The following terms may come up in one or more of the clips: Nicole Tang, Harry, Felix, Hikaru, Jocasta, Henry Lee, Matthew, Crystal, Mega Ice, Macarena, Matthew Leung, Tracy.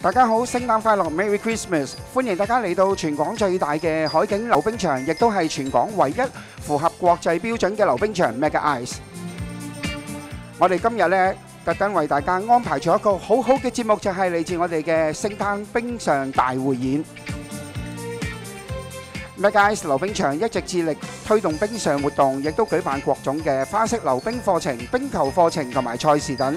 大家好，聖誕快樂 ，Merry Christmas！ 歡迎大家嚟到全港最大嘅海景溜冰場，亦都係全港唯一符合國際標準嘅溜冰場 Mega Ice。我哋今日咧特登為大家安排咗一個好好嘅節目，就係嚟自我哋嘅聖誕冰上大匯演。Mega Ice 溜冰場一直致力推動冰上活動，亦都舉辦各種嘅花式溜冰課程、冰球課程同埋賽事等。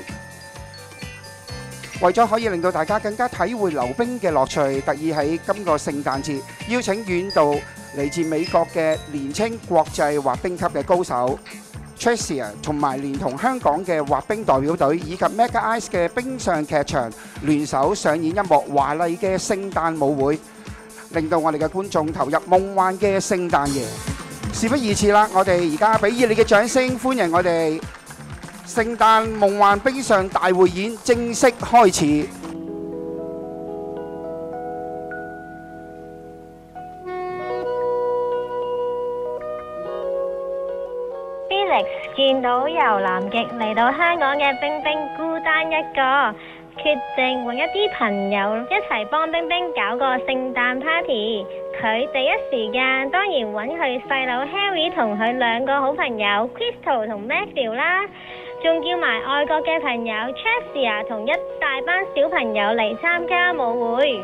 為咗可以令到大家更加體會溜冰嘅樂趣，特意喺今個聖誕節邀請遠道嚟自美國嘅年青國際滑冰級嘅高手 Tracy 同埋連同香港嘅滑冰代表隊以及 Mega Ice 嘅冰上劇場聯手上演一幕華麗嘅聖誕舞會，令到我哋嘅觀眾投入夢幻嘅聖誕夜。事不宜遲啦，我哋而家俾熱烈嘅掌聲歡迎我哋！ 聖誕夢幻冰上大匯演正式開始。Felix 見到由南極嚟到香港嘅冰冰孤單一個，決定揾一啲朋友一齊幫冰冰搞個聖誕 party。佢第一時間當然揾佢細佬 Harry 同佢兩個好朋友 Crystal 同 Matthew 啦。 仲叫埋外國嘅朋友 Tracy 同一大班小朋友嚟參加舞會。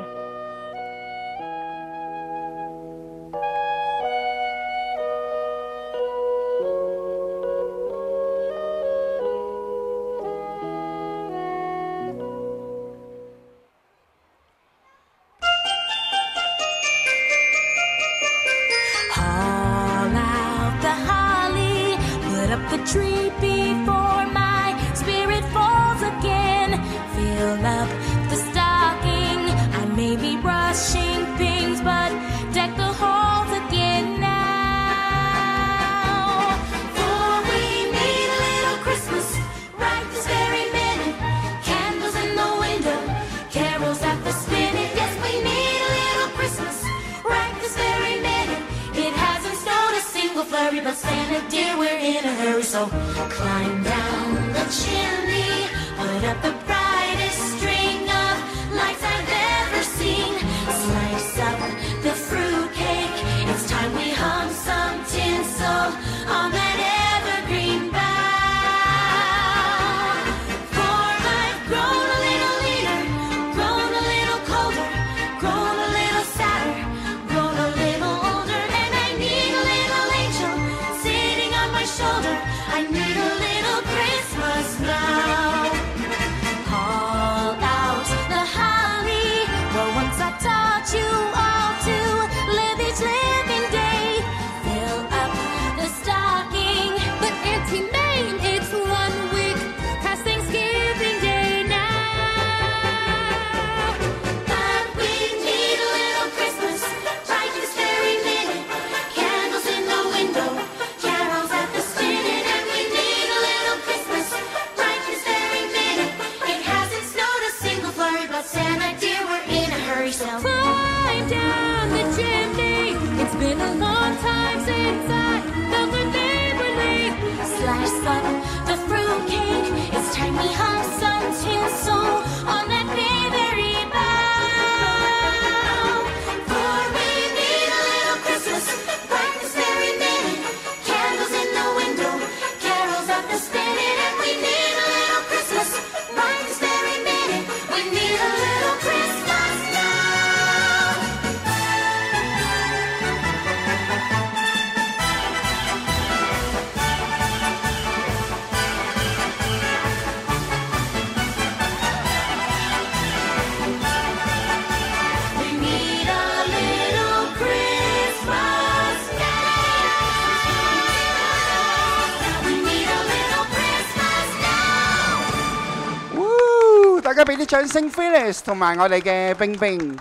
大家俾啲掌聲 ，Felix 同埋我哋嘅冰冰。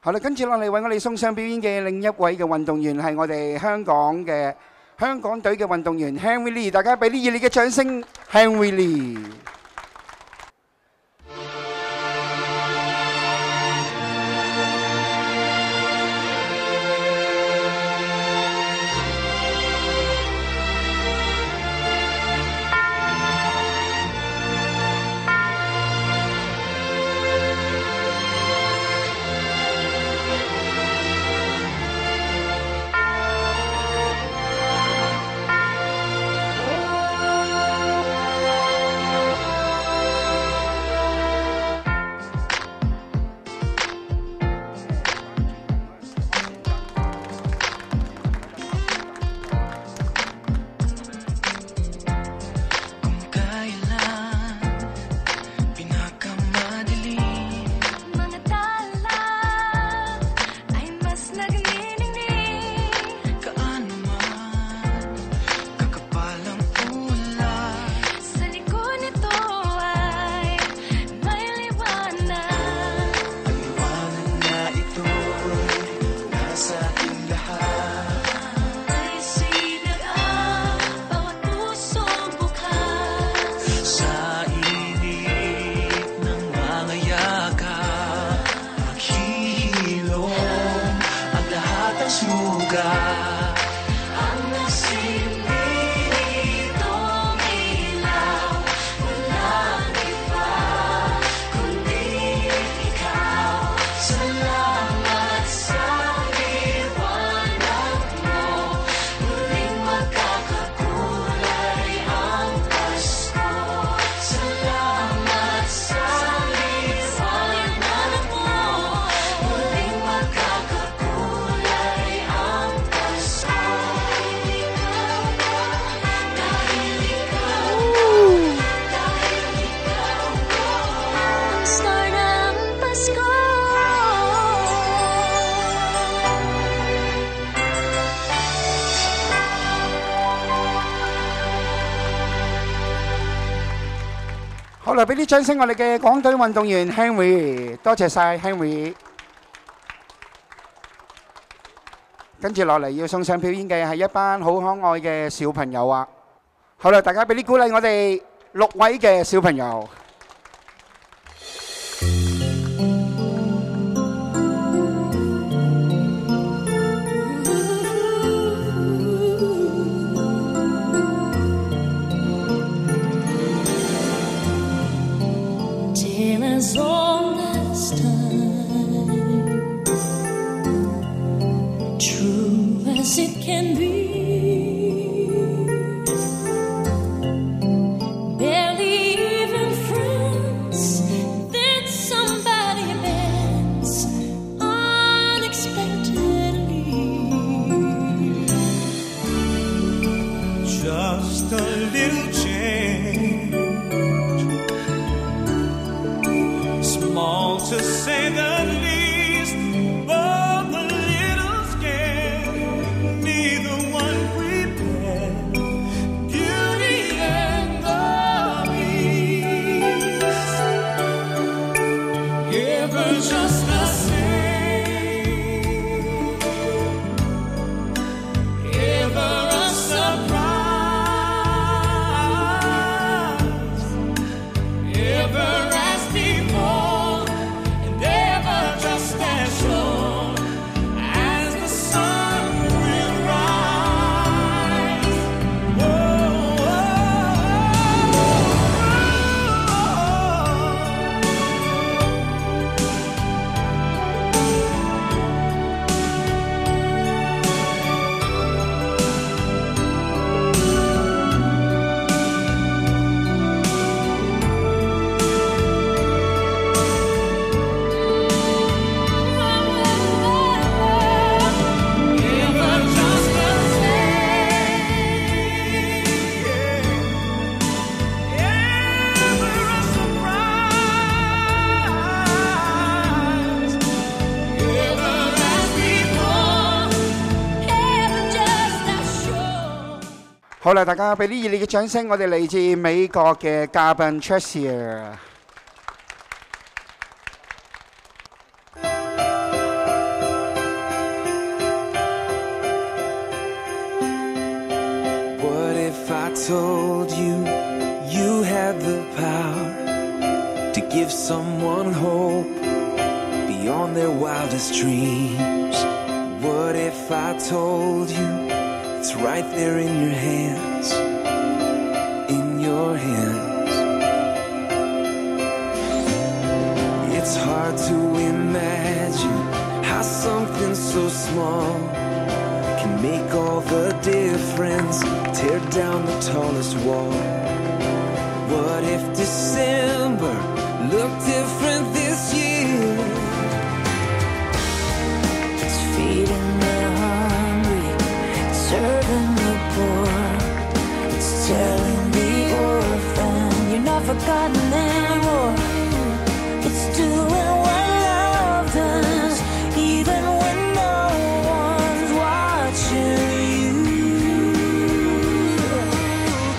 好啦，跟住落嚟為我哋送上表演嘅另一位嘅運動員係我哋香港隊嘅運動員 Henry Lee， 大家俾啲熱烈嘅掌聲 ，Henry Lee。 수가 않으신 일이 동일하오 물라니파 군디리카오 슬라맛 사리와 낙모 우리마가 가꾸라리 안 가시고 슬라맛 사리와 낙모 우리마가好啦，俾啲掌聲我哋嘅港隊運動員 Henry， 多謝曬 Henry。跟住落嚟要送上表演嘅係一班好可愛嘅小朋友啊！好啦，大家俾啲鼓勵我哋六位嘅小朋友。As long as time, true as it can be, barely even friends, then somebody bends unexpectedly, just a little change. Small to say the least, but a little scared, neither one prepared, beauty and the beast, ever just the same, ever a surprise, ever as before.好啦，大家俾啲熱烈嘅掌聲，我哋嚟自美國嘅嘉賓 Tracy。It's right there in your hands, in your hands. It's hard to imagine how something so small can make all the difference, tear down the tallest wall. What if December looked different this year? It's feeding the hungry, serving the poor, it's telling the orphan you're not forgotten at all. It's doing what love does, even when no one's watching you.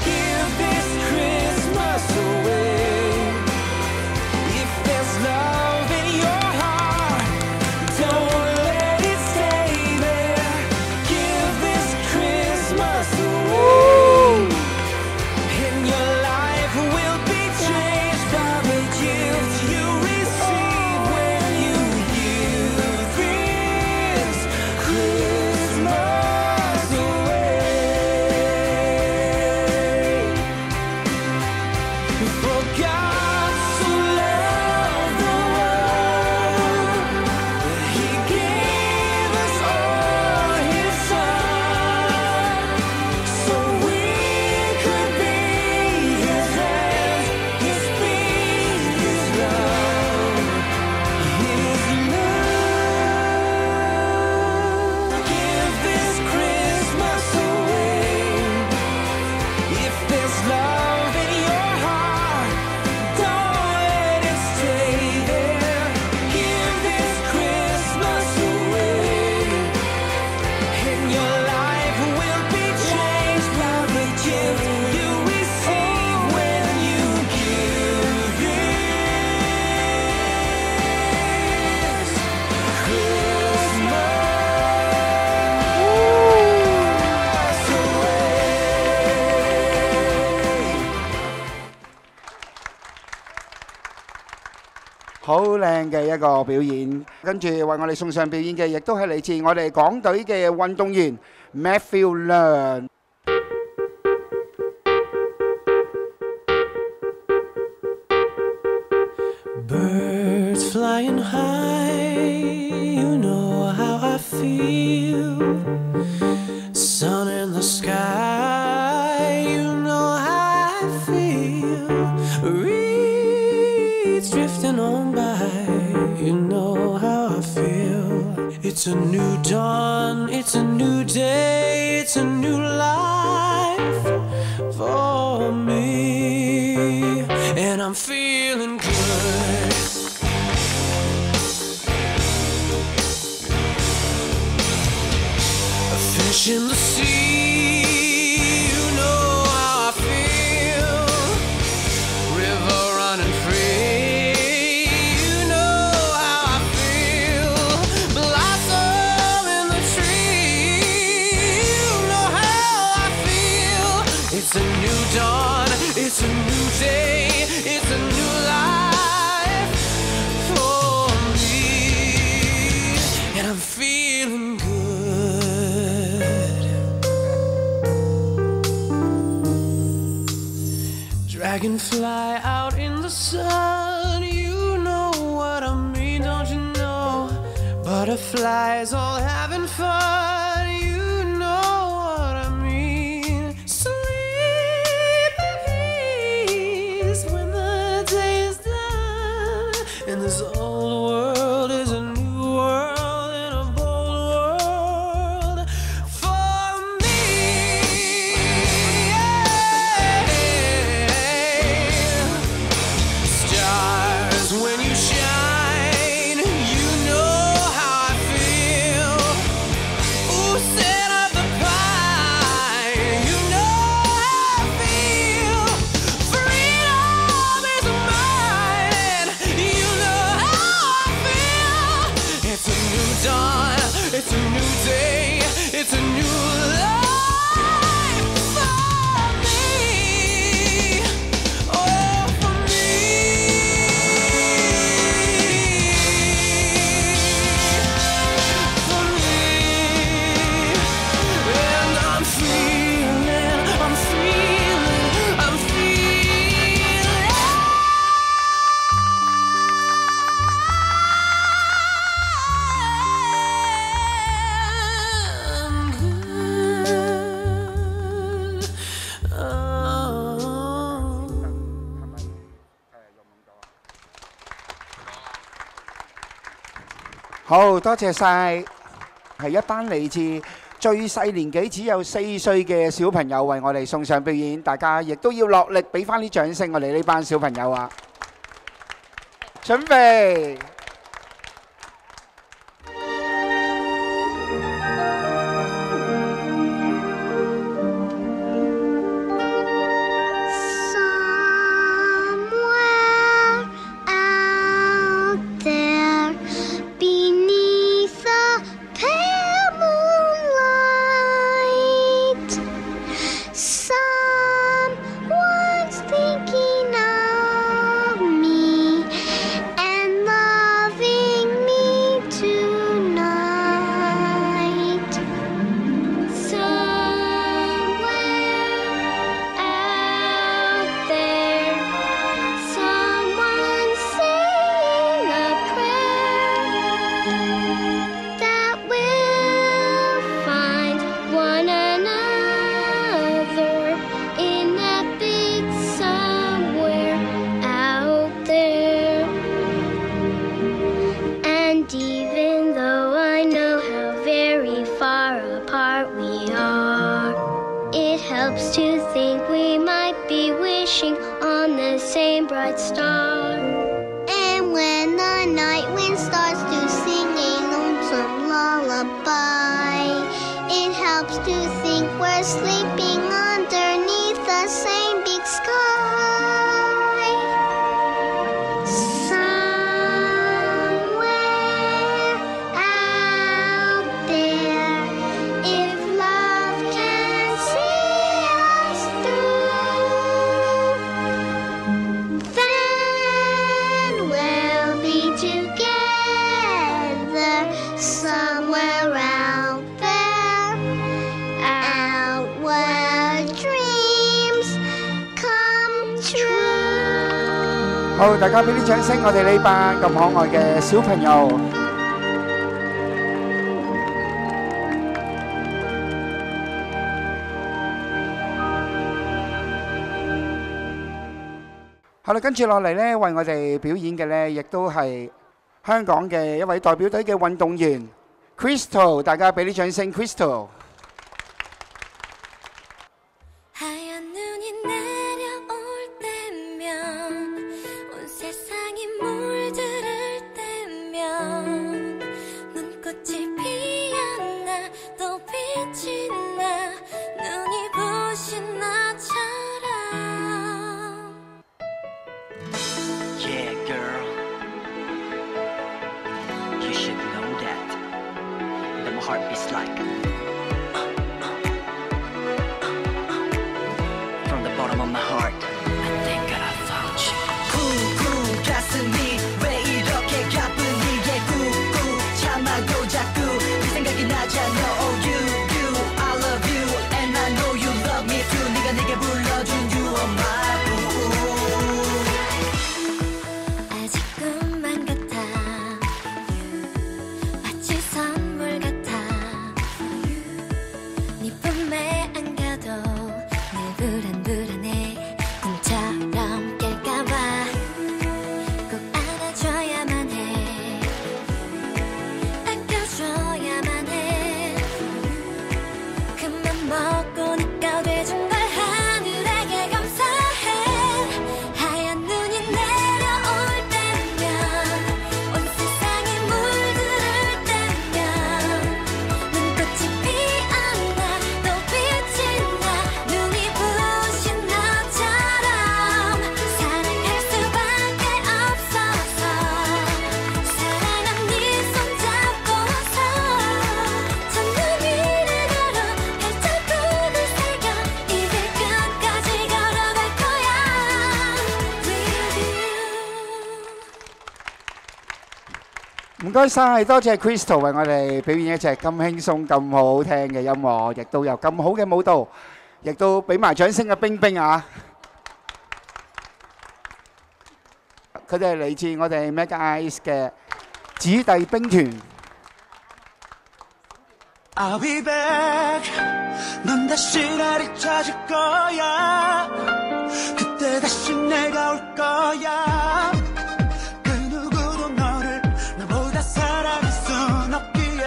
Give this Christmas away. If there's love in your heart, don't let it stay there. Give this Christmas away, and your life will be changed by the year. 好靚嘅一個表演，跟住為我哋送上表演嘅，亦都係嚟自我哋港隊嘅運動員 Matthew Leung。It's a new dawn, it's a new day, it's a new life for me, and I'm feeling good. A fish in the sea, you know how I feel. River running free. It's a new dawn, it's a new day, it's a new life for me, and I'm feeling good. Dragonfly out in the sun, you know what I mean, don't you know? Butterflies all having fun. This old world is a new world and a bold world for me. Yeah. Stars, when you shine, you know how I feel. Ooh, set up the pine, you know how I feel. Freedom is mine. It's a new dawn, it's a new day, it's a new life for me, oh for me, and I'm feeling.好多謝曬，係一班嚟自最細年紀只有4歲嘅小朋友為我哋送上表演，大家亦都要落力俾翻啲掌聲我哋呢班小朋友啊！準備。Somewhere out there, beneath the pale moonlight, someone's thinking of me, and love. bright star. And when the night wind starts to sing a lonesome lullaby, it helps to think we're sleeping underneath the same big sky. Somewhere out there, if love can see us through, then we'll be together somewhere out there. Outward dreams come true. 好，大家俾啲掌聲，我哋呢班咁可愛嘅小朋友。好啦，跟住落嚟咧，為我哋表演嘅咧，亦都係香港嘅一位代表隊嘅運動員 Crystal， 大家俾啲掌聲 ，Crystal。 하얀 눈이 내려올 때면 온 세상이 물들을 때면 눈꽃이 피었나 또 빛이 나 눈이 부신 나처럼 Yeah, girl. You should know that. The heart is like from the bottom of my heart. I think I found you. 쿵쿵 가슴이 왜 이렇게 가뿐히 얘 꾹꾹 참아도 자꾸 네 생각이 나잖아. Oh you, you, I love you, and I know you love me too. 네가 내게 불러준 you are my boo. 아직 꿈만 같아 마치 선물 같아 네 품에 안겨도 늘 불안불안해 꿈처럼 깰까봐 꼭 안아줘야만 해 안겨줘야만 해 그만 먹고 내가 돼준 걸 하늘에게 감사해 하얀 눈이 내려올 때면 온 세상이 물들을 때면 눈꽃이 피었나 또 빛이 나 눈이 부신 나처럼 사랑할 수밖에 없어서 사랑한 네 손잡고서 첫눈 미래로 활짝 꿈을 새겨 이제 끝까지 걸어갈 거야 With you 唔該曬，多謝 Crystal 為我哋表演一隻咁輕鬆、咁好聽嘅音樂，亦都有咁好嘅舞蹈，亦都俾埋掌聲嘅冰冰啊！佢哋係嚟自我哋 Mega Ice 嘅子弟兵團。 I'll be back. 넌 다시 나를 찾을 거야. 그때 다시 내가 올 거야. 그 누구도 너를 나보다 사랑할 순 없기에.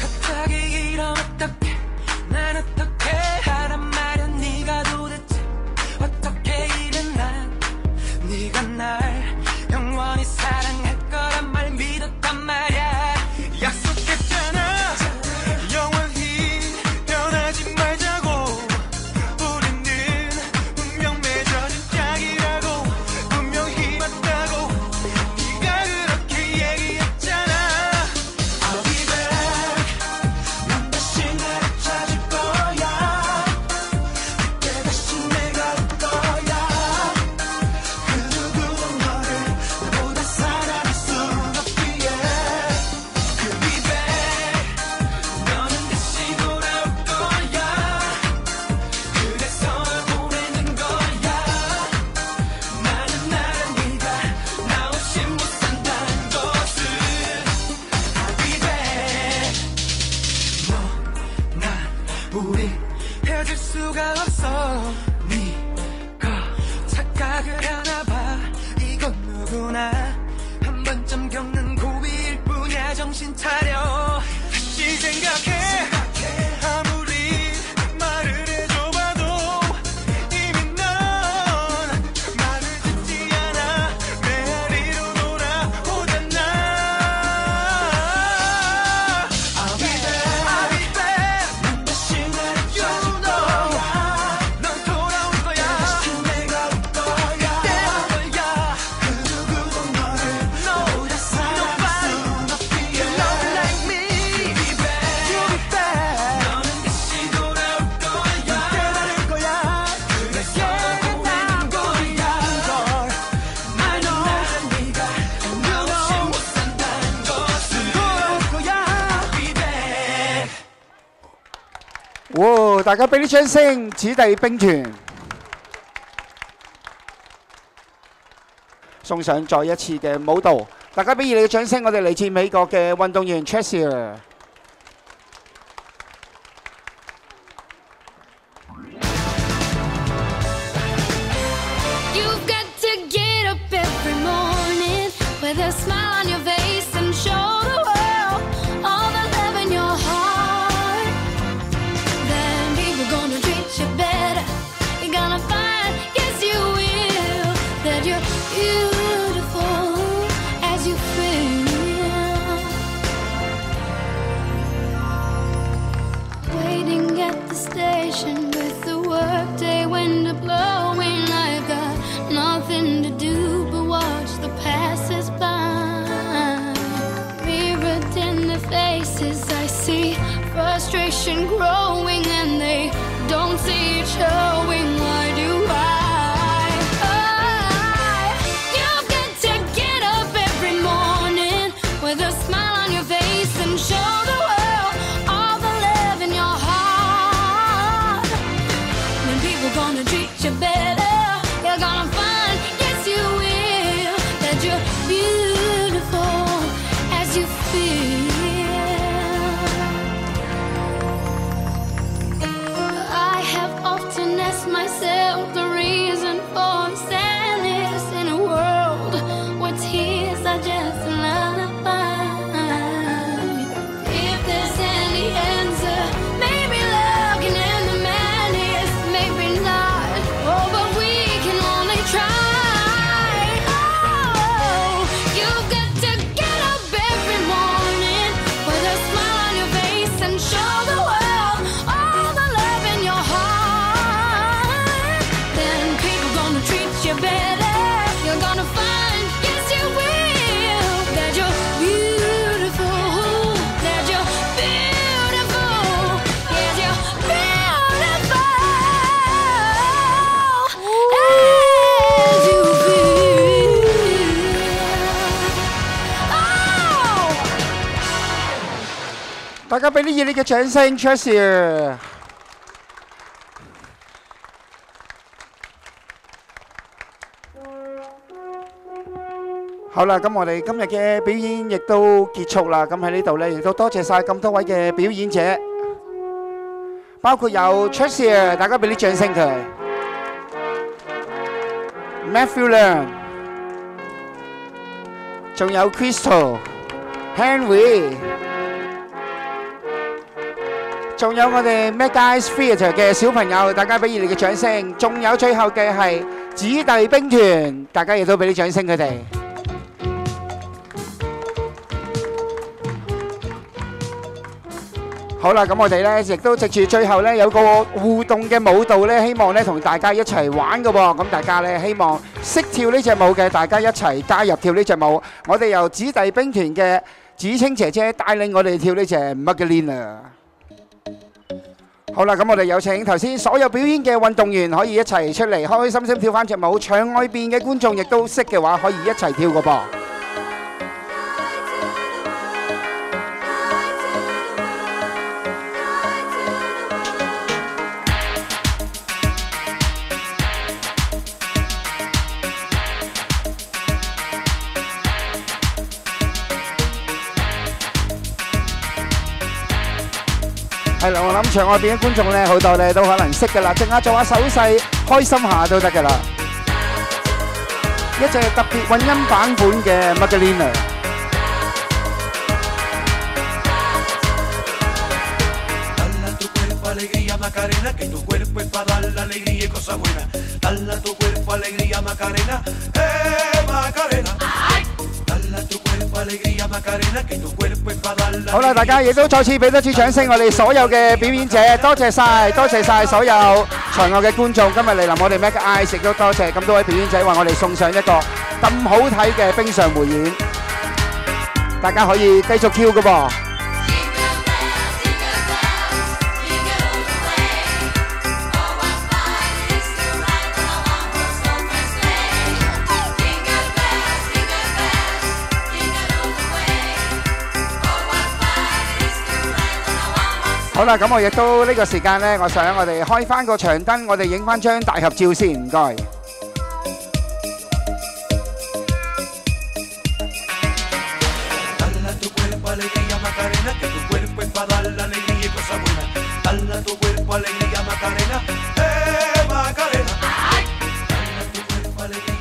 갑자기 이러면 어떡해 난 어떡해 하란 말야 네가 도대체 어떻게 이래 난 Matthew， 大家俾啲掌聲，子弟兵團送上再一次嘅舞蹈，大家俾熱烈嘅掌聲，我哋嚟自美國嘅運動員 Tracy。 Frustration growing and they don't see it showing. Why do I? You've got to get up every morning with a smile on your face and show the world all the love in your heart. When people gonna treat you better, you're gonna find, yes you will, that you're beautiful as you feel. Myself the reason for sadness in a world where tears are just lullaby. If there's any answer, maybe love can end the madness, maybe not. Oh, but we can only try. Oh, you've got to get up every morning with a smile on your face and show the world. Các bạn hãy để cho những tiếng chúc mừng Tracy. Được rồi, chúng ta đã kết thúc biểu diễn hôm nay. Cảm ơn mọi người đã đến đây. Các biểu diễn giả bao gồm có Tracy, các bạn hãy để tiếng chúc mừng. Matthew Leung, còn có Crystal, Henry. 仲有我哋 Mega Ice 嘅小朋友，大家俾熱烈嘅掌聲。仲有最後嘅係子弟兵團，大家亦都俾啲掌聲佢哋。好啦，咁我哋咧亦都藉住最後咧有個互動嘅舞蹈咧，希望咧同大家一齊玩嘅喎。咁大家咧希望識跳呢隻舞嘅，大家一齊加入跳呢隻舞。我哋由子弟兵團嘅子清姐姐帶領我哋跳呢隻 Macarena。 好啦，咁我哋有請頭先所有表演嘅運動員可以一齊出嚟，開開心心跳翻隻舞。場外邊嘅觀眾亦都識嘅話，可以一齊跳個噃。係啦，我諗場外邊嘅觀眾咧，好多咧都可能識㗎啦，即刻做下手勢，開心下都得㗎啦。一隻特別混音版本嘅 Macarena。好啦，大家亦都再次俾多次掌聲，我哋所有嘅表演者，多謝曬所有場外嘅觀眾，今日嚟臨我哋 Mega Ice 亦都多謝咁多位表演者為我哋送上一個咁好睇嘅冰上匯演，大家可以繼續跳㗎噃。 好好啦，咁我亦都呢個時間咧，我想我哋開翻個長燈，我哋影翻張大合照先，唔該。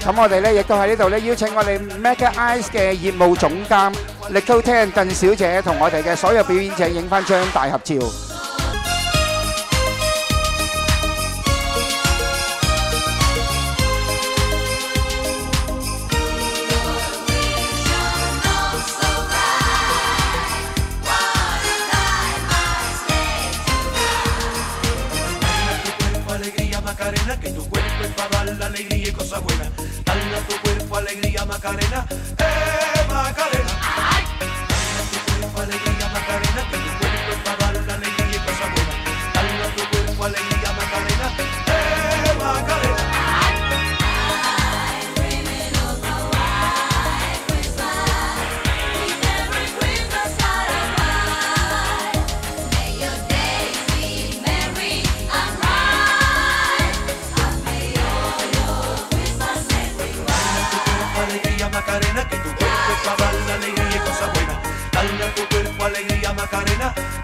咁我哋咧亦都喺呢度咧邀請我哋 Mega Ice 嘅業務總監 Nicole Tang 鄧小姐同我哋嘅所有表演者影翻張大合照。Macarena, que tu cuerpo es para dar alegría y cosas buenas. Dale a tu cuerpo alegría, Macarena.